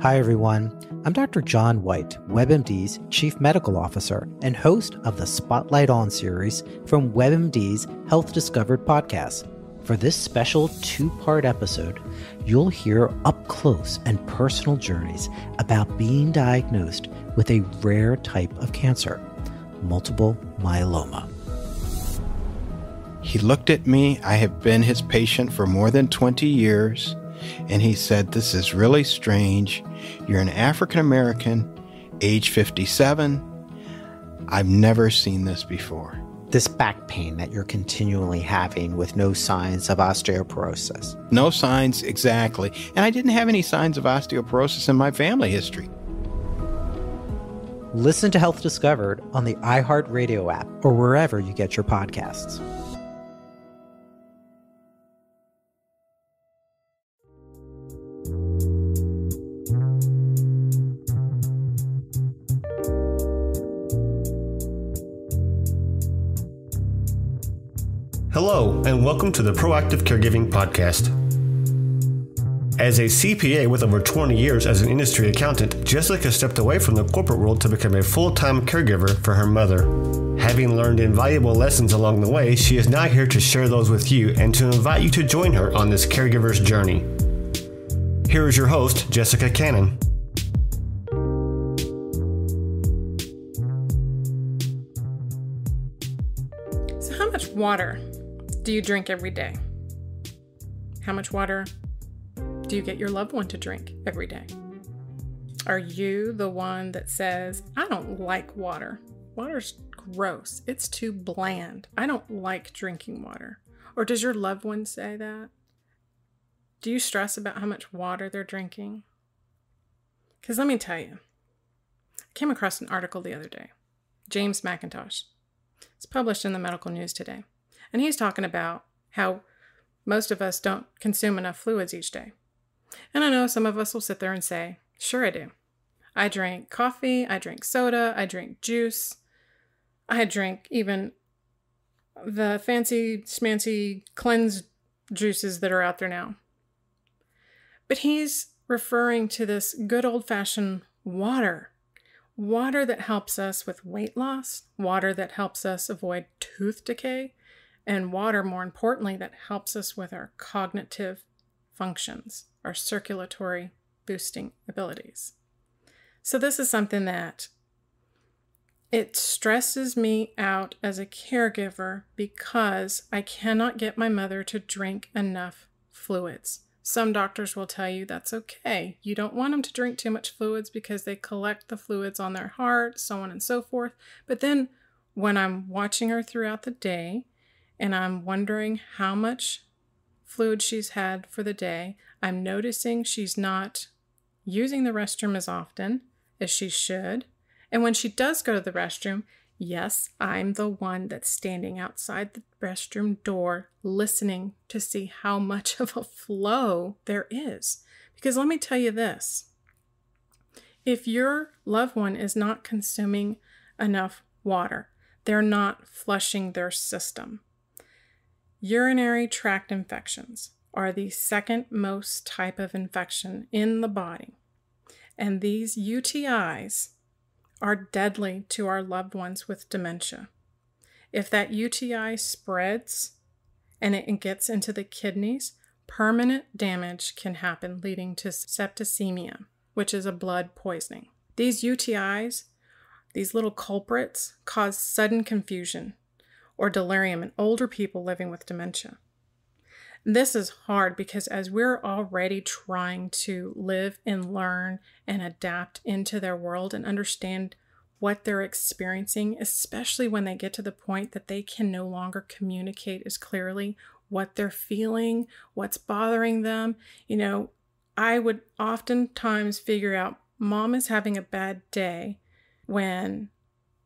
Hi, everyone. I'm Dr. John White, WebMD's Chief Medical Officer and host of the Spotlight On series from WebMD's Health Discovered podcast. For this special two-part episode, you'll hear up close and personal journeys about being diagnosed with a rare type of cancer, multiple myeloma. He looked at me. I have been his patient for more than 20 years. And he said, "This is really strange. You're an African American, age 57. I've never seen this before." This back pain that you're continually having with no signs of osteoporosis. No signs, exactly. And I didn't have any signs of osteoporosis in my family history. Listen to Health Discovered on the iHeartRadio app or wherever you get your podcasts. Hello, and welcome to the Proactive Caregiving Podcast. As a CPA with over 20 years as an industry accountant, Jessica stepped away from the corporate world to become a full-time caregiver for her mother. Having learned invaluable lessons along the way, she is now here to share those with you and to invite you to join her on this caregiver's journey. Here is your host, Jessica Cannon. So how much water do you drink every day? How much water do you get your loved one to drink every day? Are you the one that says, "I don't like water. Water's gross. It's too bland. I don't like drinking water"? Or does your loved one say that? Do you stress about how much water they're drinking? Because let me tell you, I came across an article the other day. James McIntosh. It's published in the Medical News Today. And he's talking about how most of us don't consume enough fluids each day. And I know some of us will sit there and say, "Sure I do. I drink coffee, I drink soda, I drink juice, I drink even the fancy schmancy cleanse juices that are out there now." But he's referring to this good old-fashioned water. Water that helps us with weight loss, water that helps us avoid tooth decay, and water, more importantly, that helps us with our cognitive functions, our circulatory boosting abilities. So this is something that it stresses me out as a caregiver because I cannot get my mother to drink enough fluids. Some doctors will tell you that's okay. You don't want them to drink too much fluids because they collect the fluids on their heart, so on and so forth. But then when I'm watching her throughout the day, and I'm wondering how much fluid she's had for the day, I'm noticing she's not using the restroom as often as she should. And when she does go to the restroom, yes, I'm the one that's standing outside the restroom door listening to see how much of a flow there is. Because let me tell you this, if your loved one is not consuming enough water, they're not flushing their system. Urinary tract infections are the second most type of infection in the body, and these UTIs are deadly to our loved ones with dementia. If that UTI spreads and it gets into the kidneys, permanent damage can happen, leading to septicemia, which is a blood poisoning. These UTIs, these little culprits, cause sudden confusion or delirium in older people living with dementia. This is hard because as we're already trying to live and learn and adapt into their world and understand what they're experiencing, especially when they get to the point that they can no longer communicate as clearly what they're feeling, what's bothering them. You know, I would oftentimes figure out mom is having a bad day when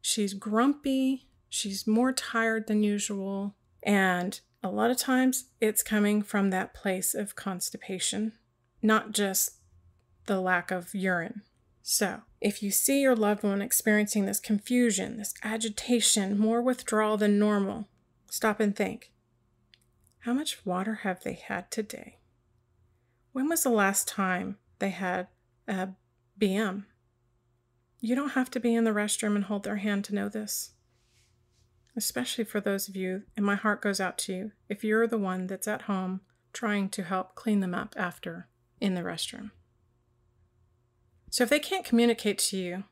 she's grumpy, she's more tired than usual, and a lot of times it's coming from that place of constipation, not just the lack of urine. So if you see your loved one experiencing this confusion, this agitation, more withdrawal than normal, stop and think. How much water have they had today? When was the last time they had a BM. You don't have to be in the restroom and hold their hand to know this. Especially for those of you, and my heart goes out to you, if you're the one that's at home trying to help clean them up after in the restroom. So if they can't communicate to you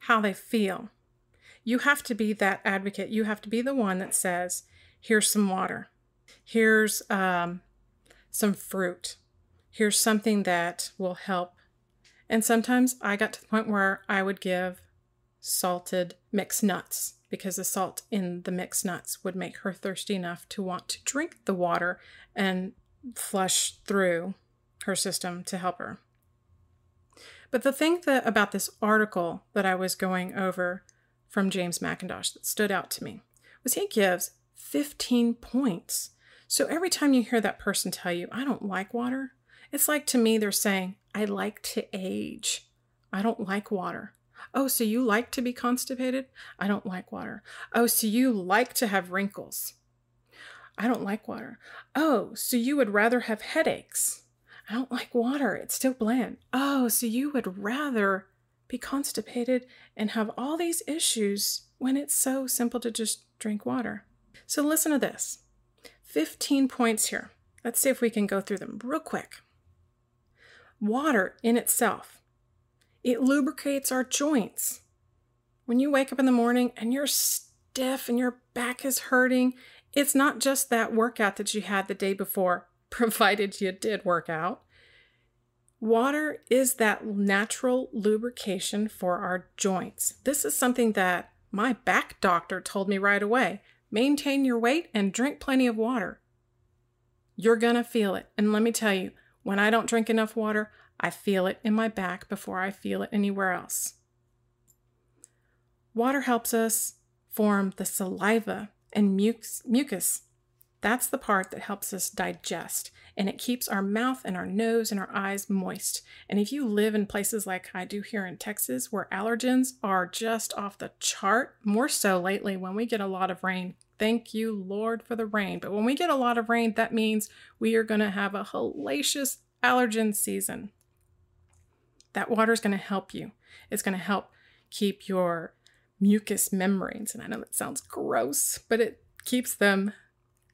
how they feel, you have to be that advocate. You have to be the one that says, here's some water. Here's some fruit. Here's something that will help. And sometimes I got to the point where I would give salted mixed nuts, because the salt in the mixed nuts would make her thirsty enough to want to drink the water and flush through her system to help her. But the thing that about this article that I was going over from James McIntosh that stood out to me was he gives 15 points. So every time you hear that person tell you, I don't like water, it's like to me they're saying, I like to age. I don't like water. Oh, so you like to be constipated? I don't like water. Oh, so you like to have wrinkles? I don't like water. Oh, so you would rather have headaches? I don't like water. It's still bland. Oh, so you would rather be constipated and have all these issues when it's so simple to just drink water. So listen to this. 15 points here. Let's see if we can go through them real quick. Water in itself. It lubricates our joints. When you wake up in the morning and you're stiff and your back is hurting, it's not just that workout that you had the day before, provided you did work out. Water is that natural lubrication for our joints. This is something that my back doctor told me right away. Maintain your weight and drink plenty of water. You're gonna feel it. And let me tell you, when I don't drink enough water, I feel it in my back before I feel it anywhere else. Water helps us form the saliva and mucus. That's the part that helps us digest, and it keeps our mouth and our nose and our eyes moist. And if you live in places like I do here in Texas, where allergens are just off the chart, more so lately when we get a lot of rain, thank you, Lord, for the rain. But when we get a lot of rain, that means we are going to have a hellacious allergen season. That water is going to help you. It's going to help keep your mucous membranes, and I know that sounds gross, but it keeps them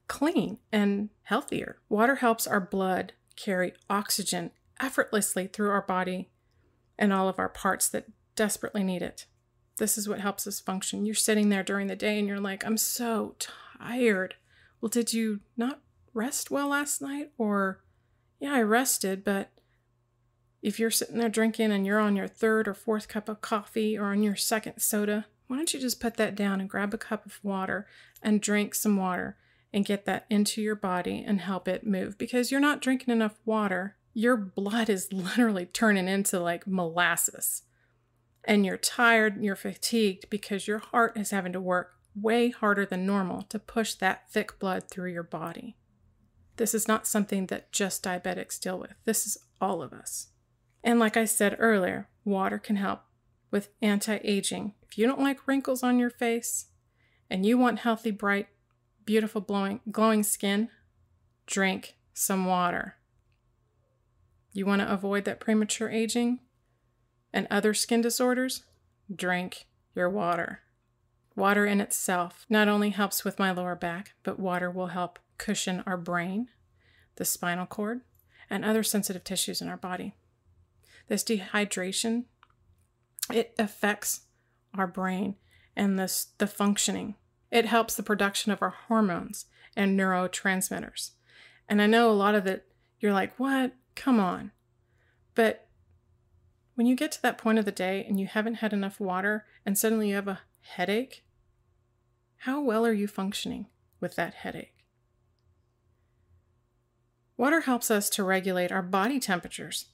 clean and healthier. Water helps our blood carry oxygen effortlessly through our body and all of our parts that desperately need it. This is what helps us function. You're sitting there during the day and you're like, I'm so tired. Well, did you not rest well last night? Or, yeah, I rested, but if you're sitting there drinking and you're on your third or fourth cup of coffee or on your second soda, why don't you just put that down and grab a cup of water and drink some water and get that into your body and help it move? Because you're not drinking enough water. Your blood is literally turning into like molasses. And you're tired and you're fatigued because your heart is having to work way harder than normal to push that thick blood through your body. This is not something that just diabetics deal with. This is all of us. And like I said earlier, water can help with anti-aging. If you don't like wrinkles on your face and you want healthy, bright, beautiful, glowing skin, drink some water. You want to avoid that premature aging and other skin disorders? Drink your water. Water in itself not only helps with my lower back, but water will help cushion our brain, the spinal cord, and other sensitive tissues in our body. This dehydration, it affects our brain and the functioning. It helps the production of our hormones and neurotransmitters. And I know a lot of it, you're like, what? Come on. But when you get to that point of the day and you haven't had enough water and suddenly you have a headache, how well are you functioning with that headache? Water helps us to regulate our body temperatures.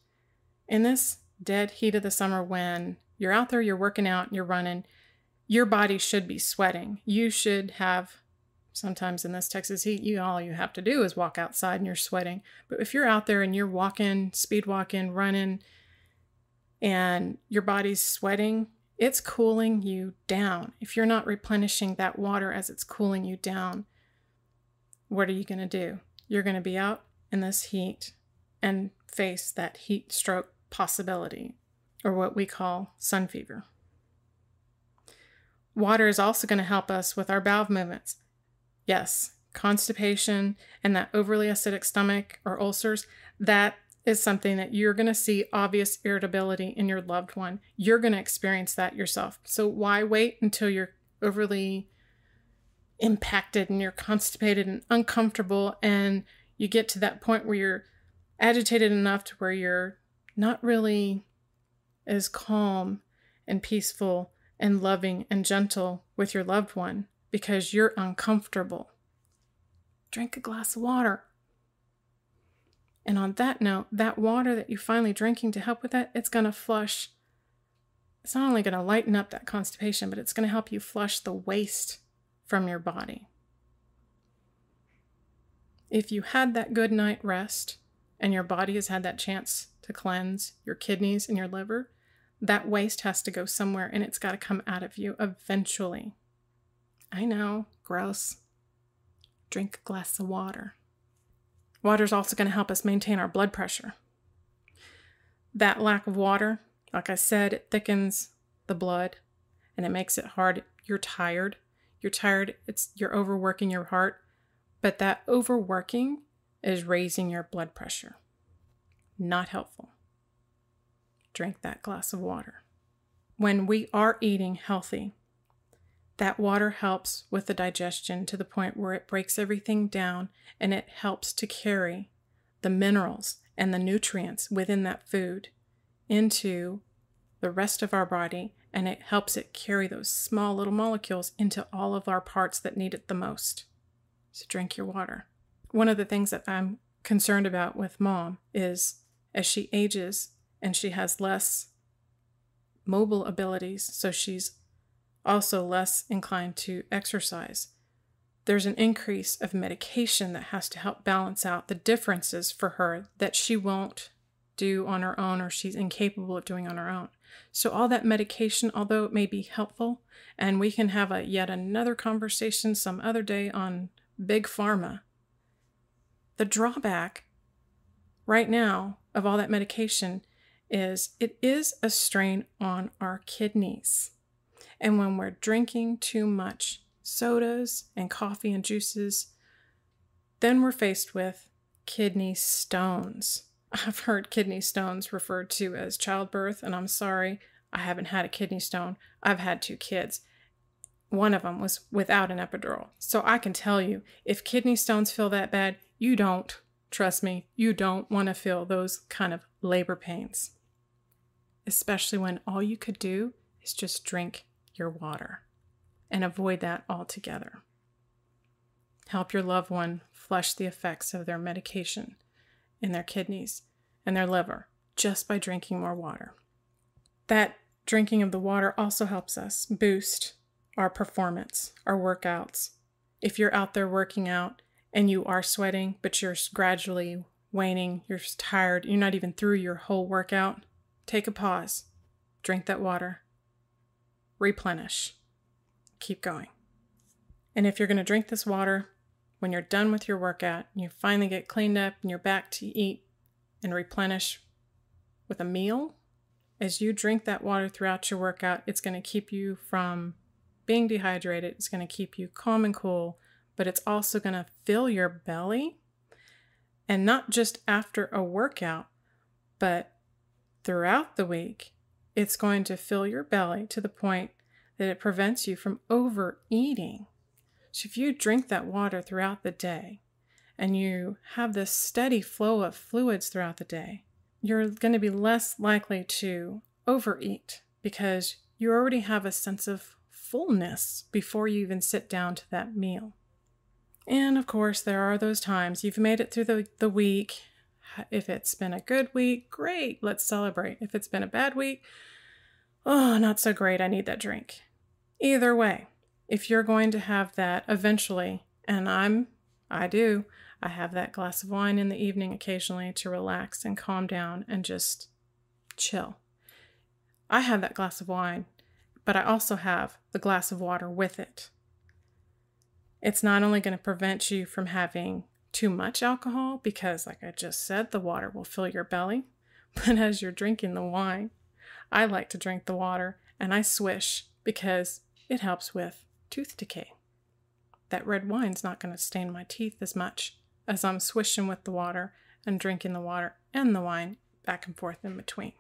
In this dead heat of the summer when you're out there, you're working out, you're running, your body should be sweating. You should have, sometimes in this Texas heat, all you have to do is walk outside and you're sweating. But if you're out there and you're walking, speed walking, running, and your body's sweating, it's cooling you down. If you're not replenishing that water as it's cooling you down, what are you going to do? You're going to be out in this heat and face that heat stroke possibility. or what we call sun fever. Water is also going to help us with our bowel movements. Yes, constipation and that overly acidic stomach or ulcers, that is something that you're going to see obvious irritability in your loved one. You're going to experience that yourself. So why wait until you're overly impacted and you're constipated and uncomfortable and you get to that point where you're agitated enough to where you're not really as calm and peaceful and loving and gentle with your loved one because you're uncomfortable? Drink a glass of water. And on that note, that water that you're finally drinking to help with that, it's going to flush. It's not only going to lighten up that constipation, but it's going to help you flush the waste from your body. If you had that good night rest and your body has had that chance to cleanse your kidneys and your liver, that waste has to go somewhere and it's got to come out of you eventually. I know, gross. Drink a glass of water. Water is also going to help us maintain our blood pressure. That lack of water, like I said, it thickens the blood and it makes it hard. You're tired. You're tired. You're overworking your heart. But that overworking is raising your blood pressure. Not helpful. Drink that glass of water. When we are eating healthy, that water helps with the digestion to the point where it breaks everything down and it helps to carry the minerals and the nutrients within that food into the rest of our body, and it helps it carry those small little molecules into all of our parts that need it the most. So drink your water. One of the things that I'm concerned about with mom is as she ages and she has less mobile abilities, so she's also less inclined to exercise. There's an increase of medication that has to help balance out the differences for her that she won't do on her own or she's incapable of doing on her own. So all that medication, although it may be helpful, and we can have yet another conversation some other day on Big Pharma, the drawback right now of all that medication is it is a strain on our kidneys. And when we're drinking too much sodas and coffee and juices, then we're faced with kidney stones. I've heard kidney stones referred to as childbirth, and I'm sorry, I haven't had a kidney stone. I've had 2 kids. One of them was without an epidural. So I can tell you, if kidney stones feel that bad, you don't, trust me, you don't want to feel those kind of labor pains, especially when all you could do is just drink your water and avoid that altogether. Help your loved one flush the effects of their medication in their kidneys and their liver just by drinking more water. That drinking of the water also helps us boost our performance, our workouts. If you're out there working out and you are sweating, but you're gradually waning, you're tired, you're not even through your whole workout, take a pause, drink that water, replenish, keep going. And if you're going to drink this water, when you're done with your workout, and you finally get cleaned up and you're back to eat and replenish with a meal, as you drink that water throughout your workout, it's going to keep you from being dehydrated. It's going to keep you calm and cool, but it's also going to fill your belly. And not just after a workout, but throughout the week, it's going to fill your belly to the point that it prevents you from overeating. So if you drink that water throughout the day and you have this steady flow of fluids throughout the day, you're going to be less likely to overeat because you already have a sense of fullness before you even sit down to that meal. And of course, there are those times you've made it through the week. If it's been a good week, great, let's celebrate. If it's been a bad week, oh, not so great, I need that drink. Either way, if you're going to have that eventually, and I have that glass of wine in the evening occasionally to relax and calm down and just chill. I have that glass of wine, but I also have the glass of water with it. It's not only going to prevent you from having too much alcohol because, like I just said, the water will fill your belly. But as you're drinking the wine, I like to drink the water, and I swish because it helps with tooth decay. That red wine's not going to stain my teeth as much as I'm swishing with the water and drinking the water and the wine back and forth in between.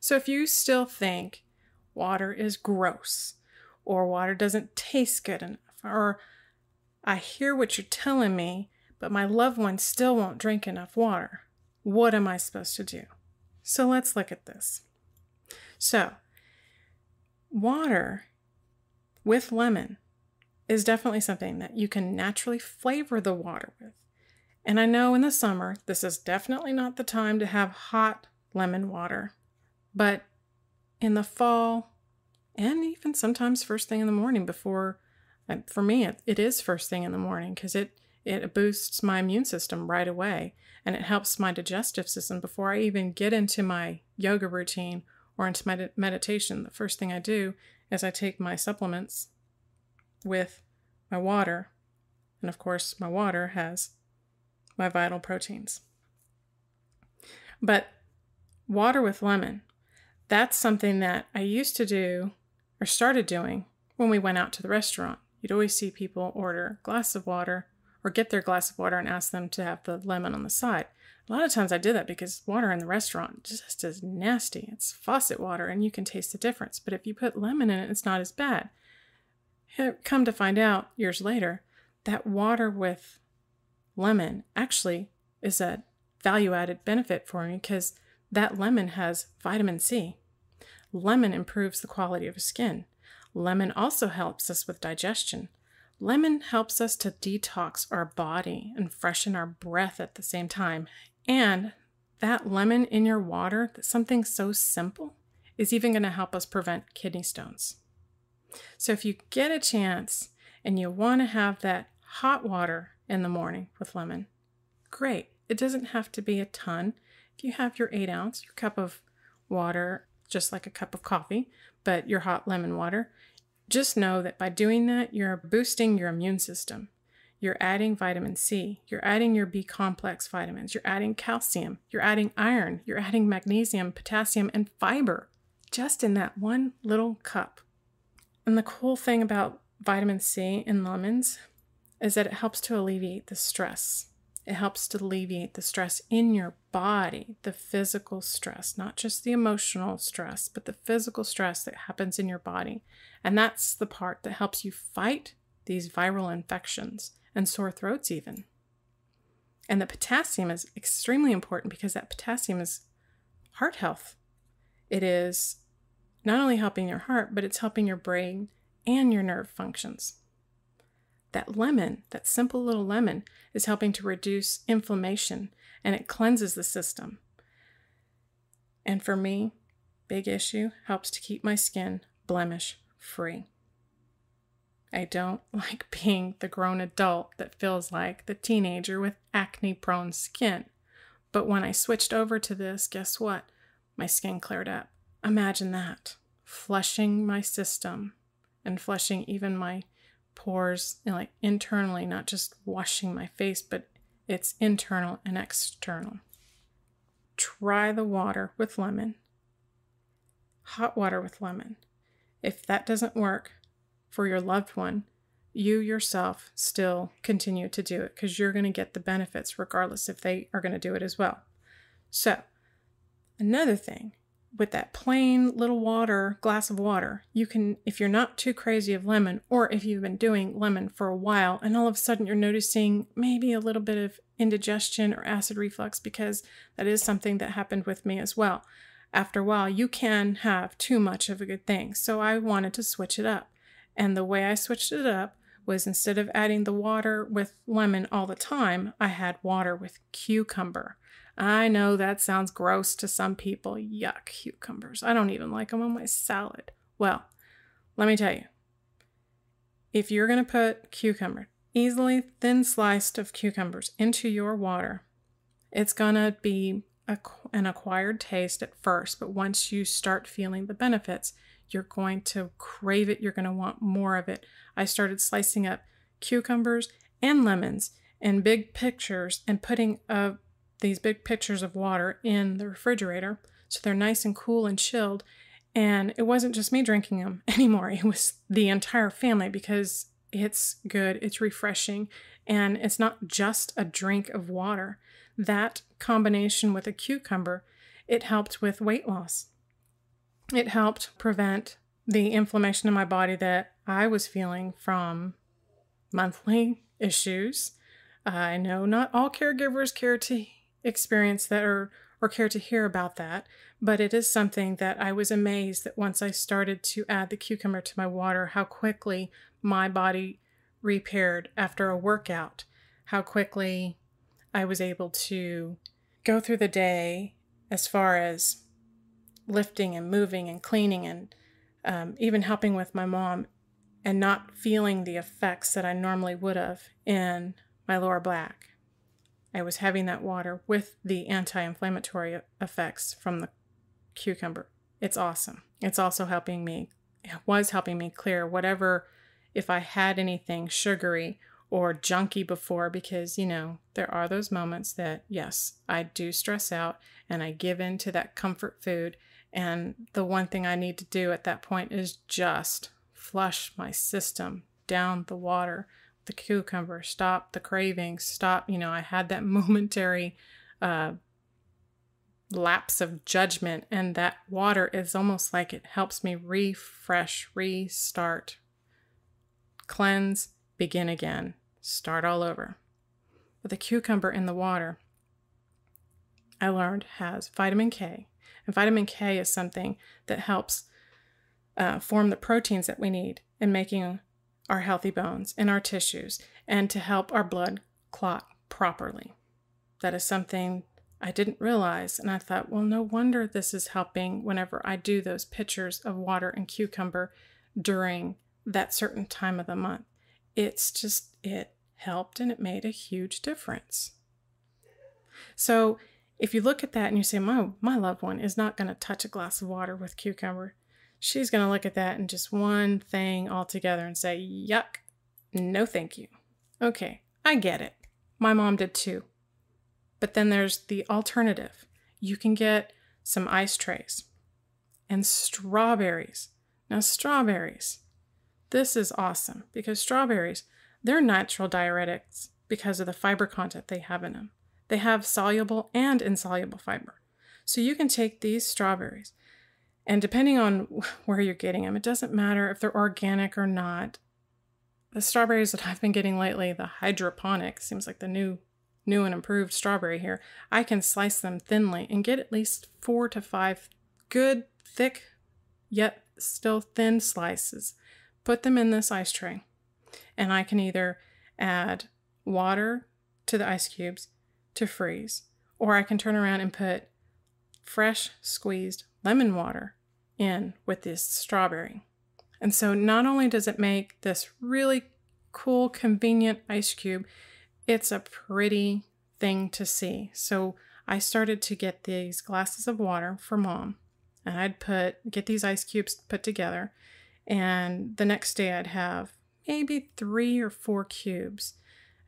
So if you still think water is gross, or water doesn't taste good enough, or I hear what you're telling me, but my loved one still won't drink enough water, what am I supposed to do? So let's look at this. So water with lemon is definitely something that you can naturally flavor the water with. And I know in the summer, this is definitely not the time to have hot lemon water, but in the fall, and even sometimes first thing in the morning before, for me, it is first thing in the morning because it boosts my immune system right away, and it helps my digestive system before I even get into my yoga routine or into my meditation. The first thing I do is I take my supplements with my water, and of course my water has my vital proteins. But water with lemon, that's something that I used to do or started doing when we went out to the restaurant. You'd always see people order a glass of water or get their glass of water and ask them to have the lemon on the side. A lot of times I did that because water in the restaurant just is nasty. It's faucet water and you can taste the difference. But if you put lemon in it, it's not as bad. Come to find out years later, that water with lemon actually is a value-added benefit for me because that lemon has vitamin C. Lemon improves the quality of skin. Lemon also helps us with digestion. Lemon helps us to detox our body and freshen our breath at the same time. And that lemon in your water, something so simple, is even going to help us prevent kidney stones. So if you get a chance and you want to have that hot water in the morning with lemon, great. It doesn't have to be a ton. If you have your 8 ounce, your cup of water, just like a cup of coffee, but your hot lemon water, just know that by doing that, you're boosting your immune system. You're adding vitamin C. You're adding your B complex vitamins. You're adding calcium. You're adding iron. You're adding magnesium, potassium, and fiber just in that one little cup. And the cool thing about vitamin C in lemons is that it helps to alleviate the stress. It helps to alleviate the stress in your body, the physical stress, not just the emotional stress, but the physical stress that happens in your body. And that's the part that helps you fight these viral infections and sore throats even. And the potassium is extremely important because that potassium is heart health. It is not only helping your heart, but it's helping your brain and your nerve functions. That lemon, that simple little lemon, is helping to reduce inflammation, and it cleanses the system. And for me, big issue, helps to keep my skin blemish free. I don't like being the grown adult that feels like the teenager with acne-prone skin. But when I switched over to this, guess what? My skin cleared up. Imagine that. Flushing my system and flushing even my pores, like internally, not just washing my face, but it's internal and external. Try the water with lemon, hot water with lemon. If that doesn't work for your loved one, you yourself still continue to do it because you're going to get the benefits regardless if they are going to do it as well. So another thing, with that plain little glass of water, you can, if you're not too crazy of lemon, or if you've been doing lemon for a while and all of a sudden you're noticing maybe a little bit of indigestion or acid reflux, because that is something that happened with me as well. After a while, you can have too much of a good thing. So I wanted to switch it up. And the way I switched it up was, instead of adding the water with lemon all the time, I had water with cucumber. I know that sounds gross to some people. Yuck, cucumbers. I don't even like them on my salad. Well, let me tell you, if you're going to put cucumber, easily thin sliced of cucumbers, into your water, it's going to be an acquired taste at first. But once you start feeling the benefits, you're going to crave it. You're going to want more of it. I started slicing up cucumbers and lemons in big pictures and putting these big pitchers of water in the refrigerator So they're nice and cool and chilled. And it wasn't just me drinking them anymore. It was the entire family, because it's good, it's refreshing, and it's not just a drink of water. That combination with a cucumber, it helped with weight loss. It helped prevent the inflammation in my body that I was feeling from monthly issues. I know not all caregivers care to experience that or care to hear about that, but it is something that I was amazed that once I started to add the cucumber to my water, how quickly my body repaired after a workout, how quickly I was able to go through the day as far as lifting and moving and cleaning and even helping with my mom, and not feeling the effects that I normally would have in my lower back. I was having that water with the anti-inflammatory effects from the cucumber. It's awesome. It's also helping me, it was helping me clear whatever, if I had anything sugary or junky before, because, you know, there are those moments that, yes, I do stress out and I give in to that comfort food. And the one thing I need to do at that point is just flush my system down the water, the cucumber, stop the cravings, stop, you know, I had that momentary lapse of judgment, and that water is almost like it helps me refresh, restart, cleanse, begin again, start all over. But the cucumber in the water, I learned, has vitamin K. And vitamin K is something that helps form the proteins that we need in making our healthy bones and our tissues, and to help our blood clot properly. That is something I didn't realize, and I thought, well, no wonder this is helping whenever I do those pitchers of water and cucumber during that certain time of the month. It's just, it helped, and it made a huge difference. So if you look at that and you say, my loved one is not going to touch a glass of water with cucumber. She's going to look at that and just one thing altogether and say, yuck, no thank you. Okay, I get it. My mom did too. But then there's the alternative. You can get some ice trays and strawberries. Now, strawberries, this is awesome, because strawberries, they're natural diuretics because of the fiber content they have in them. They have soluble and insoluble fiber. So you can take these strawberries, and depending on where you're getting them, it doesn't matter if they're organic or not. The strawberries that I've been getting lately, the hydroponic, seems like the new and improved strawberry here. I can slice them thinly and get at least 4 to 5 good, thick, yet still thin slices. Put them in this ice tray, and I can either add water to the ice cubes to freeze, or I can turn around and put fresh squeezed lemon water in with this strawberry. And so not only does it make this really cool, convenient ice cube, it's a pretty thing to see. So I started to get these glasses of water for mom, and I'd get these ice cubes put together, and the next day I'd have maybe 3 or 4 cubes.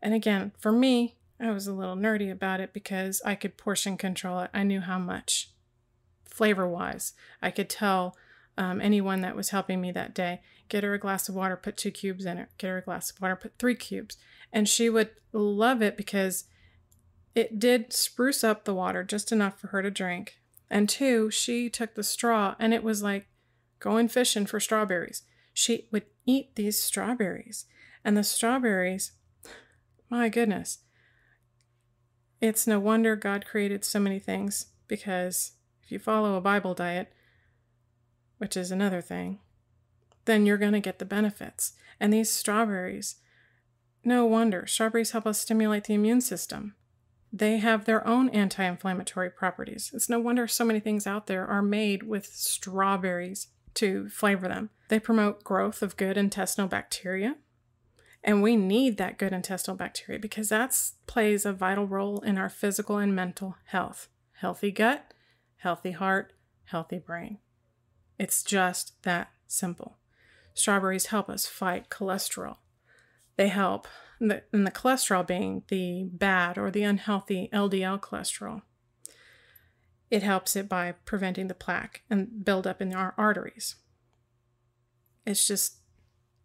And again, for me, I was a little nerdy about it because I could portion control it. I knew how much flavor-wise. I could tell anyone that was helping me that day, get her a glass of water, put 2 cubes in it. Get her a glass of water, put 3 cubes. And she would love it because it did spruce up the water just enough for her to drink. And 2, she took the straw, and it was like going fishing for strawberries. She would eat these strawberries. And the strawberries, my goodness, it's no wonder God created so many things, because if you follow a Bible diet, which is another thing, then you're going to get the benefits. And these strawberries, no wonder. Strawberries help us stimulate the immune system. They have their own anti-inflammatory properties. It's no wonder so many things out there are made with strawberries to flavor them. They promote growth of good intestinal bacteria. And we need that good intestinal bacteria because that plays a vital role in our physical and mental health. Healthy gut, healthy heart, healthy brain. It's just that simple. Strawberries help us fight cholesterol. They help, and the cholesterol being the bad or the unhealthy LDL cholesterol. it helps it by preventing the plaque and buildup in our arteries. It's just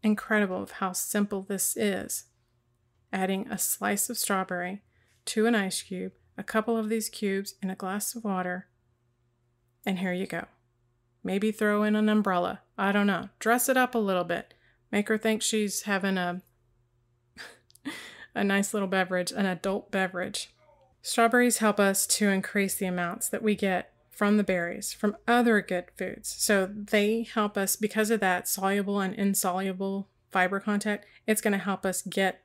incredible of how simple this is. Adding a slice of strawberry to an ice cube, a couple of these cubes in a glass of water, and here you go. Maybe throw in an umbrella. I don't know. Dress it up a little bit. Make her think she's having a nice little beverage, an adult beverage. Strawberries help us to increase the amounts that we get from the berries, from other good foods. So they help us, because of that soluble and insoluble fiber content, it's going to help us get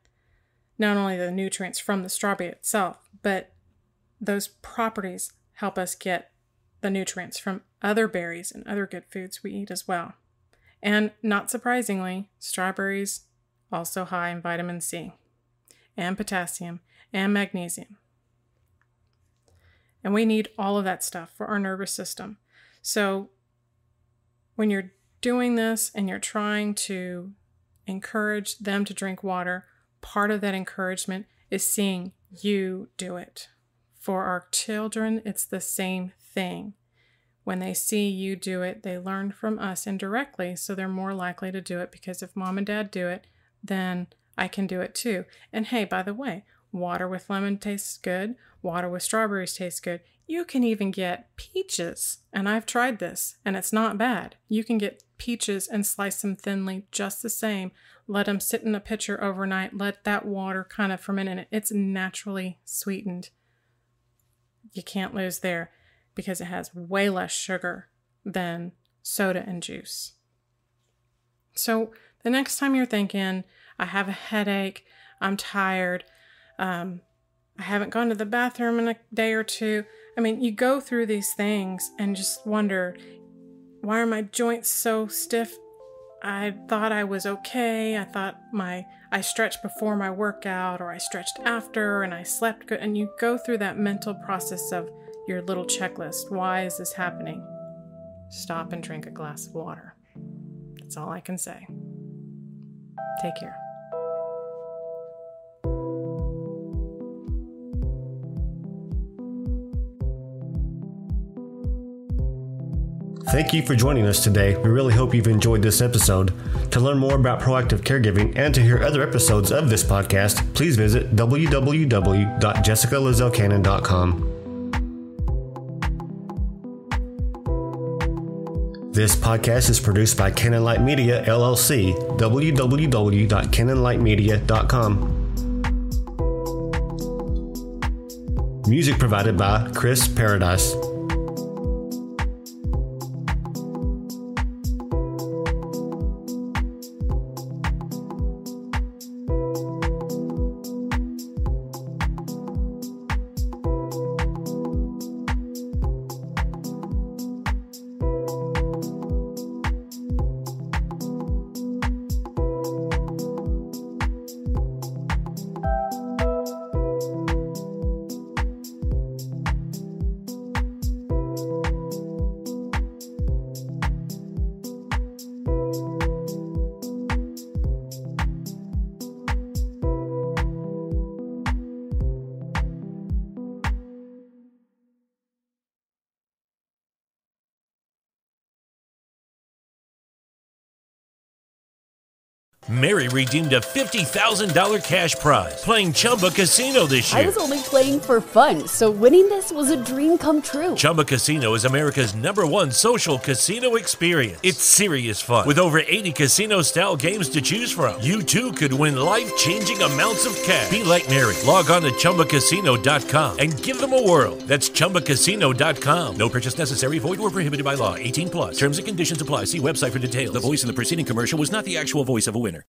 not only the nutrients from the strawberry itself, but those properties help us get the nutrients from other berries and other good foods we eat as well. And not surprisingly, strawberries also high in vitamin C and potassium and magnesium. And we need all of that stuff for our nervous system. So when you're doing this and you're trying to encourage them to drink water, part of that encouragement is seeing you do it. For our children, it's the same thing. When they see you do it, they learn from us indirectly, so they're more likely to do it, because if mom and dad do it, then I can do it too. And hey, by the way, water with lemon tastes good. Water with strawberries tastes good. You can even get peaches. And I've tried this, and it's not bad. You can get peaches and slice them thinly just the same. Let them sit in a pitcher overnight. Let that water kind of ferment in it. It's naturally sweetened. You can't lose there because it has way less sugar than soda and juice. So the next time you're thinking, I have a headache, I'm tired, I haven't gone to the bathroom in a day or two. I mean, you go through these things and just wonder, why are my joints so stiff? I thought I was okay. I thought I stretched before my workout, or I stretched after, and I slept good. And you go through that mental process of your little checklist. Why is this happening? Stop and drink a glass of water. That's all I can say. Take care. Thank you for joining us today. We really hope you've enjoyed this episode. To learn more about proactive caregiving and to hear other episodes of this podcast, please visit www.jessicalizelcannon.com. This podcast is produced by Cannon Light Media, LLC, www.cannonlightmedia.com. Music provided by Khris Paradise. Mary redeemed a $50,000 cash prize playing Chumba Casino this year. I was only playing for fun, so winning this was a dream come true. Chumba Casino is America's #1 social casino experience. It's serious fun. With over 80 casino-style games to choose from, you too could win life-changing amounts of cash. Be like Mary. Log on to ChumbaCasino.com and give them a whirl. That's ChumbaCasino.com. No purchase necessary. Void where prohibited by law. 18+. Terms and conditions apply. See website for details. The voice in the preceding commercial was not the actual voice of a winner.